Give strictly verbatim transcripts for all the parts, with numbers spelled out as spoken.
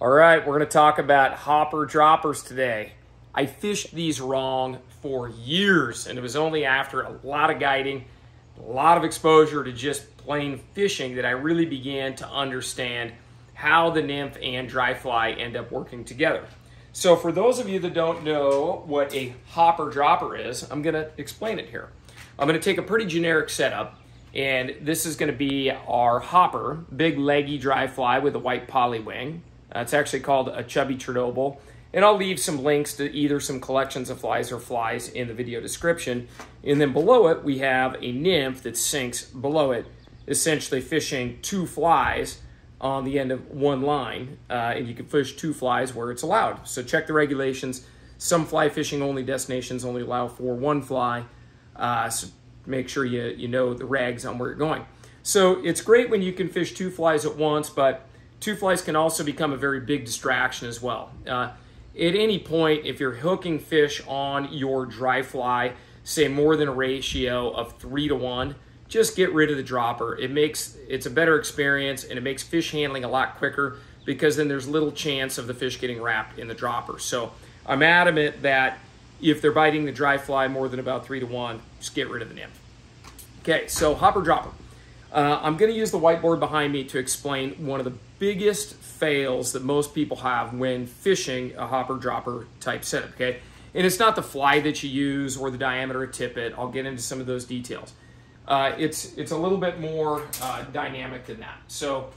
All right, we're gonna talk about hopper droppers today. I fished these wrong for years, and it was only after a lot of guiding, a lot of exposure to just plain fishing that I really began to understand how the nymph and dry fly end up working together. So for those of you that don't know what a hopper dropper is, I'm gonna explain it here. I'm gonna take a pretty generic setup, and this is gonna be our hopper, big leggy dry fly with a white poly wing. Uh, it's actually called a Chubby Chernobyl. And I'll leave some links to either some collections of flies or flies in the video description. And then below it, we have a nymph that sinks below it, essentially fishing two flies on the end of one line. Uh, and you can fish two flies where it's allowed. So check the regulations. Some fly fishing only destinations only allow for one fly. Uh, so make sure you, you know the regs on where you're going. So it's great when you can fish two flies at once, but two flies can also become a very big distraction as well. Uh, at any point, if you're hooking fish on your dry fly, say more than a ratio of three to one, just get rid of the dropper. It makes, it's a better experience, and it makes fish handling a lot quicker because then there's little chance of the fish getting wrapped in the dropper. So I'm adamant that if they're biting the dry fly more than about three to one, just get rid of the nymph. Okay, so hopper dropper. Uh, I'm gonna use the whiteboard behind me to explain one of the biggest fails that most people have when fishing a hopper dropper type setup, okay? And it's not the fly that you use or the diameter of tippet. I'll get into some of those details. Uh, it's, it's a little bit more uh, dynamic than that. So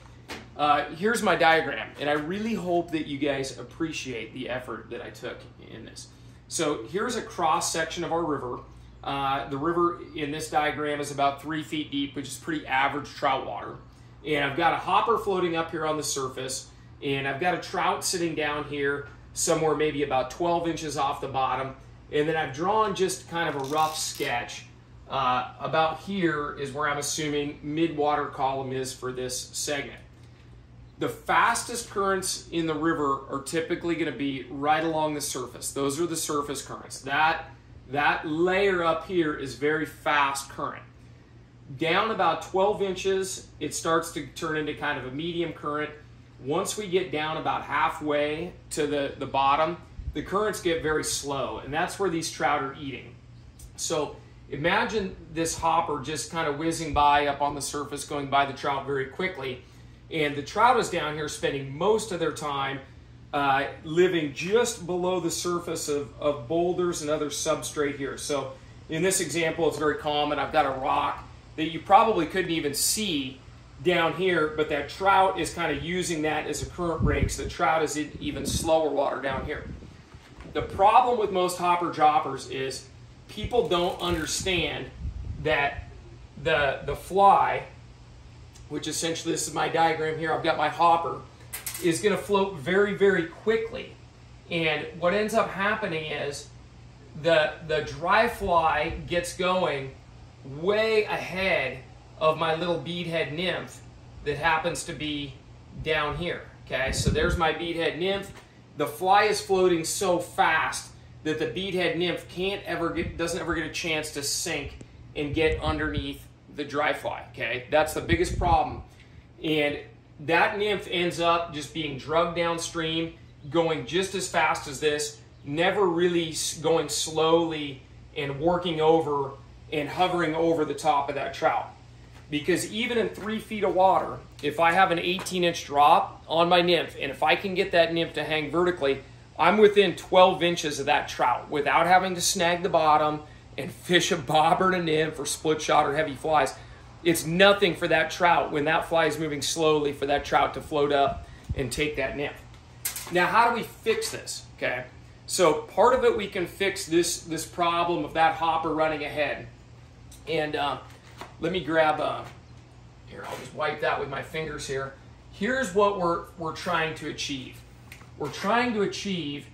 uh, here's my diagram, and I really hope that you guys appreciate the effort that I took in this. So here's a cross section of our river. Uh, the river in this diagram is about three feet deep, which is pretty average trout water. And I've got a hopper floating up here on the surface, and I've got a trout sitting down here somewhere maybe about twelve inches off the bottom. And then I've drawn just kind of a rough sketch. Uh, about here is where I'm assuming mid-water column is for this segment. The fastest currents in the river are typically going to be right along the surface. Those are the surface currents. That That layer up here is very fast current. Down about twelve inches, it starts to turn into kind of a medium current. Once we get down about halfway to the, the bottom, the currents get very slow, and that's where these trout are eating. So imagine this hopper just kind of whizzing by up on the surface, going by the trout very quickly. And the trout is down here spending most of their time Uh, living just below the surface of, of boulders and other substrate here. So in this example, it's very common. I've got a rock that you probably couldn't even see down here, but that trout is kind of using that as a current break, so the trout is in even slower water down here. The problem with most hopper droppers is people don't understand that the, the fly, which essentially this is my diagram here, I've got my hopper, is going to float very, very quickly. And what ends up happening is the, the dry fly gets going way ahead of my little beadhead nymph that happens to be down here. Okay, so there's my beadhead nymph. The fly is floating so fast that the beadhead nymph can't ever get, doesn't ever get a chance to sink and get underneath the dry fly. Okay, that's the biggest problem. And that nymph ends up just being dragged downstream, going just as fast as this, never really going slowly and working over and hovering over the top of that trout. Because even in three feet of water, if I have an eighteen inch drop on my nymph, and if I can get that nymph to hang vertically, I'm within twelve inches of that trout without having to snag the bottom and fish a bob or a nymph or split shot or heavy flies. It's nothing for that trout when that fly is moving slowly for that trout to float up and take that nymph. Now, how do we fix this? Okay, so part of it, we can fix this, this problem of that hopper running ahead. And uh, let me grab, uh, here, I'll just wipe that with my fingers here. Here's what we're, we're trying to achieve. We're trying to achieve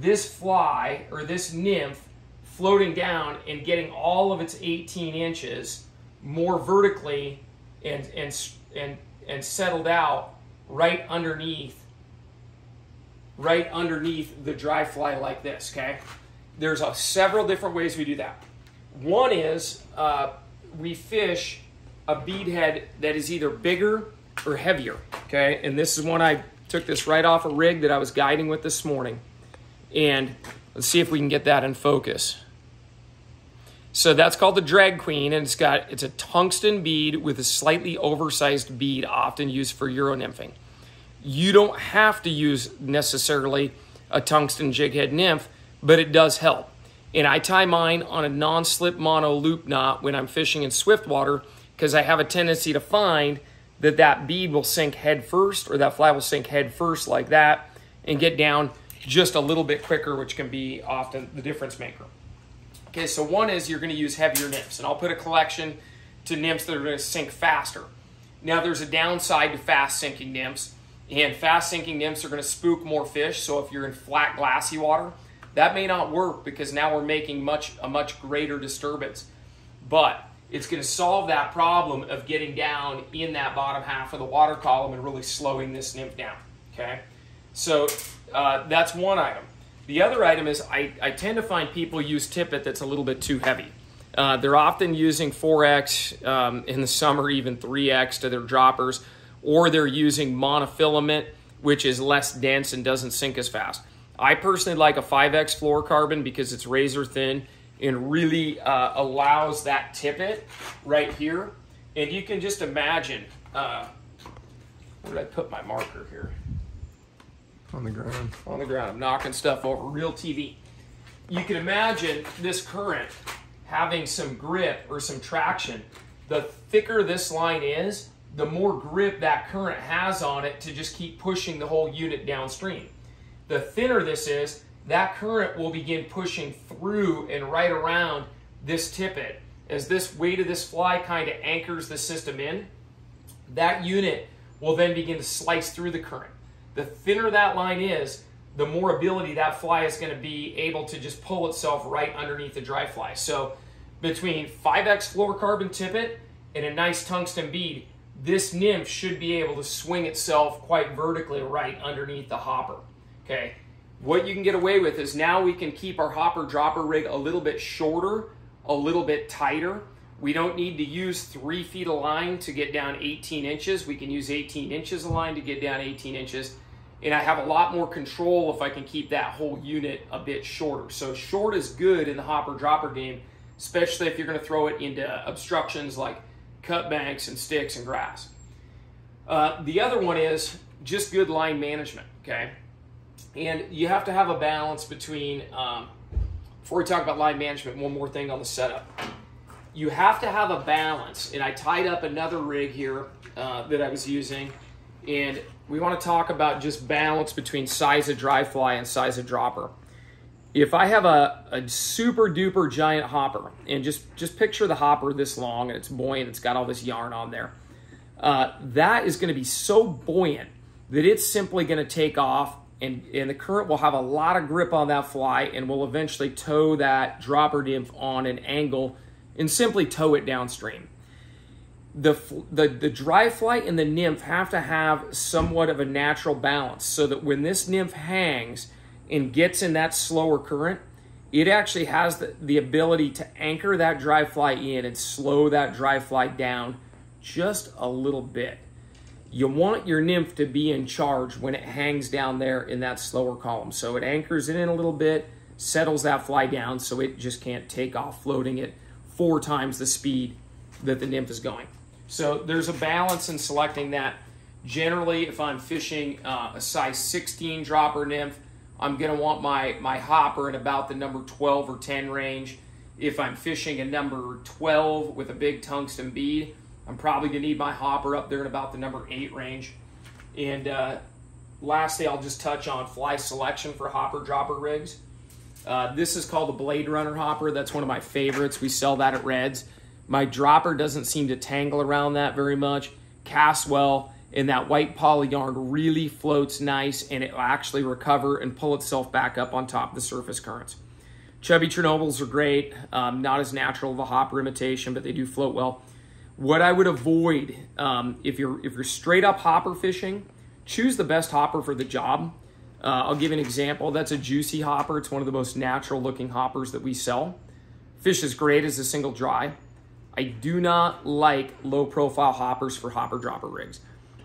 this fly or this nymph floating down and getting all of its eighteen inches more vertically and, and, and, and settled out right underneath right underneath the dry fly like this, okay? There's a, several different ways we do that. One is uh, we fish a beadhead that is either bigger or heavier, okay? And this is one I Took this right off a rig that I was guiding with this morning. And let's see if we can get that in focus. So that's called the Drag Queen, and it's got it's a tungsten bead with a slightly oversized bead, often used for euro nymphing. You don't have to use necessarily a tungsten jig head nymph, but it does help. And I tie mine on a non-slip mono loop knot when I'm fishing in swift water, because I have a tendency to find that that bead will sink head first, or that fly will sink head first like that and get down just a little bit quicker, which can be often the difference maker. Okay, so one is you're going to use heavier nymphs, and I'll put a collection to nymphs that are going to sink faster. Now there's a downside to fast sinking nymphs, and fast sinking nymphs are going to spook more fish. So if you're in flat glassy water, that may not work, because now we're making much a much greater disturbance. But it's going to solve that problem of getting down in that bottom half of the water column and really slowing this nymph down. Okay, so uh, that's one item. The other item is I, I tend to find people use tippet that's a little bit too heavy. Uh, they're often using four X, um, in the summer even three X to their droppers, or they're using monofilament, which is less dense and doesn't sink as fast. I personally like a five X fluorocarbon because it's razor thin and really uh, allows that tippet right here. And you can just imagine, uh, where did I put my marker here? On the ground. On the ground. I'm knocking stuff over. Real T V. You can imagine this current having some grip or some traction. The thicker this line is, the more grip that current has on it to just keep pushing the whole unit downstream. The thinner this is, that current will begin pushing through and right around this tippet. As this weight of this fly kind of anchors the system in, that unit will then begin to slice through the current. The thinner that line is, the more ability that fly is going to be able to just pull itself right underneath the dry fly. So between five X fluorocarbon tippet and a nice tungsten bead, this nymph should be able to swing itself quite vertically right underneath the hopper. Okay, what you can get away with is now we can keep our hopper dropper rig a little bit shorter, a little bit tighter. We don't need to use three feet of line to get down eighteen inches. We can use eighteen inches of line to get down eighteen inches. And I have a lot more control if I can keep that whole unit a bit shorter. So short is good in the hopper dropper game, especially if you're going to throw it into obstructions like cut banks and sticks and grass. Uh, the other one is just good line management, okay? And you have to have a balance between, um, before we talk about line management, one more thing on the setup. You have to have a balance, and I tied up another rig here uh, that I was using, and we want to talk about just balance between size of dry fly and size of dropper. If I have a, a super duper giant hopper, and just, just picture the hopper this long, and it's buoyant, it's got all this yarn on there, uh, that is going to be so buoyant that it's simply going to take off, and, and the current will have a lot of grip on that fly and will eventually tow that dropper nymph on an angle and simply tow it downstream. The, the, the dry fly and the nymph have to have somewhat of a natural balance so that when this nymph hangs and gets in that slower current, it actually has the, the ability to anchor that dry fly in and slow that dry fly down just a little bit. You want your nymph to be in charge when it hangs down there in that slower column. So it anchors it in a little bit, settles that fly down so it just can't take off floating it four times the speed that the nymph is going. So there's a balance in selecting that. Generally, if I'm fishing uh, a size sixteen dropper nymph, I'm gonna want my, my hopper in about the number twelve or ten range. If I'm fishing a number twelve with a big tungsten bead, I'm probably gonna need my hopper up there in about the number eight range. And uh, lastly, I'll just touch on fly selection for hopper dropper rigs. Uh, this is called the Blade Runner Hopper. That's one of my favorites. We sell that at Reds. My dropper doesn't seem to tangle around that very much. Casts well, and that white poly yarn really floats nice, and it will actually recover and pull itself back up on top of the surface currents. Chubby Chernobyls are great. Um, not as natural of a hopper imitation, but they do float well. What I would avoid, um, if you're, if you're straight up hopper fishing, choose the best hopper for the job. Uh, I'll give an example. That's a Juicy Hopper. It's one of the most natural looking hoppers that we sell. Fish is great as a single dry. I do not like low profile hoppers for hopper dropper rigs.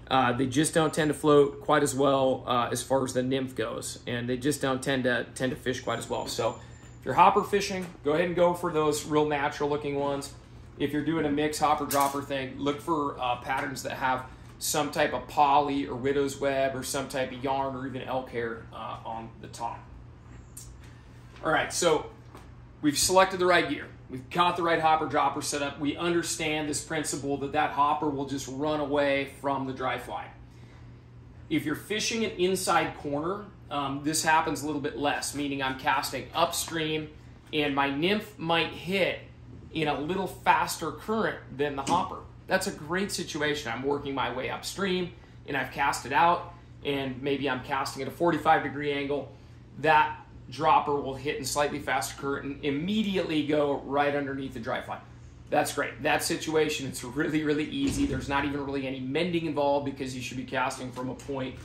Uh, they just don't tend to float quite as well uh, as far as the nymph goes, and they just don't tend to tend to fish quite as well. So if you're hopper fishing, go ahead and go for those real natural looking ones. If you're doing a mixed hopper dropper thing, look for uh, patterns that have some type of poly or widow's web or some type of yarn or even elk hair uh, on the top. All right, so we've selected the right gear. We've got the right hopper dropper set up. We understand this principle that that hopper will just run away from the dry fly. If you're fishing an inside corner, um, this happens a little bit less, meaning I'm casting upstream and my nymph might hit in a little faster current than the hopper. That's a great situation. I'm working my way upstream and I've cast it out, and maybe I'm casting at a forty-five degree angle. That dropper will hit in slightly faster current and immediately go right underneath the dry fly. That's great. That situation, it's really, really easy. There's not even really any mending involved because you should be casting from a point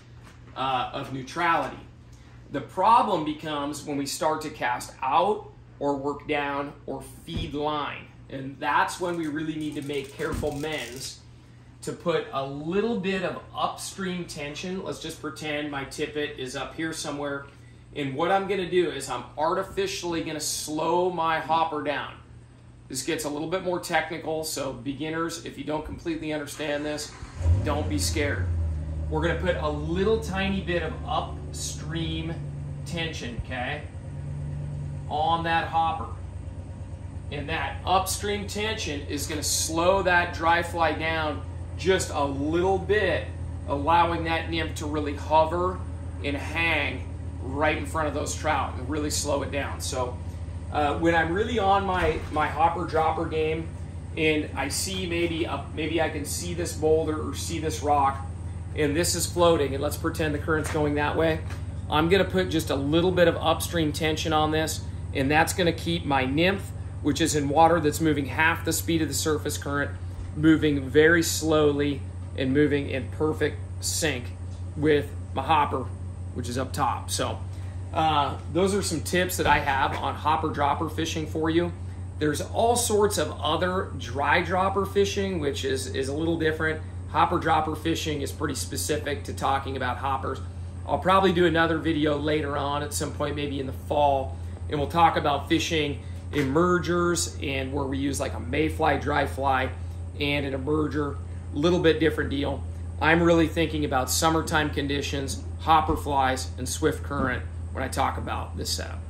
uh, of neutrality. The problem becomes when we start to cast out or work down or feed line. And that's when we really need to make careful mends to put a little bit of upstream tension. Let's just pretend my tippet is up here somewhere. And what I'm gonna do is I'm artificially gonna slow my hopper down. This gets a little bit more technical, so beginners, if you don't completely understand this, don't be scared. We're gonna put a little tiny bit of upstream tension, okay, on that hopper. And that upstream tension is gonna slow that dry fly down just a little bit, allowing that nymph to really hover and hang right in front of those trout and really slow it down. So uh, when I'm really on my my hopper dropper game and I see maybe a, maybe I can see this boulder or see this rock and this is floating, and let's pretend the current's going that way, I'm gonna put just a little bit of upstream tension on this, and that's gonna keep my nymph, which is in water that's moving half the speed of the surface current, moving very slowly and moving in perfect sync with my hopper, which is up top. So uh, those are some tips that I have on hopper dropper fishing for you. There's all sorts of other dry dropper fishing, which is, is a little different. Hopper dropper fishing is pretty specific to talking about hoppers. I'll probably do another video later on at some point, maybe in the fall, and we'll talk about fishing emergers and where we use like a mayfly dry fly and an emerger, a little bit different deal. I'm really thinking about summertime conditions, hopper flies, and swift current when I talk about this setup.